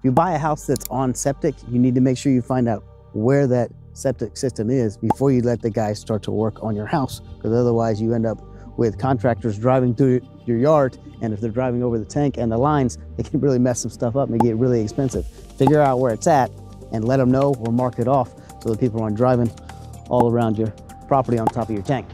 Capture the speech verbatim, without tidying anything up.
If you buy a house that's on septic, you need to make sure you find out where that septic system is before you let the guys start to work on your house, because otherwise you end up with contractors driving through your yard, and if they're driving over the tank and the lines, they can really mess some stuff up and get really expensive. Figure out where it's at and let them know or mark it off so that people aren't driving all around your property on top of your tank.